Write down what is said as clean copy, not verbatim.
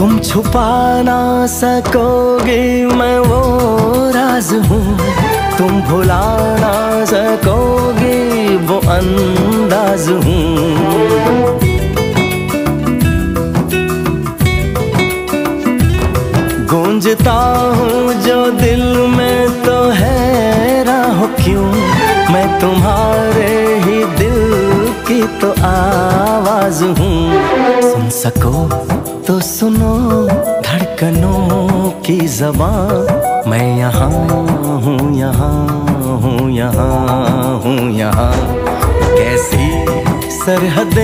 तुम छुपा ना सकोगे मैं वो राज हूँ, तुम भुला ना सकोगे वो अंदाज हूँ। गूंजता हूँ जो दिल में तो हैरान हो क्यों, मैं तुम्हारे ही दिल की तो आवाज हूँ। सुन सको तो सुनो धड़कनों की ज़बान, मैं यहाँ हूँ यहाँ हूँ यहाँ हूँ यहाँ, कैसी सरहदें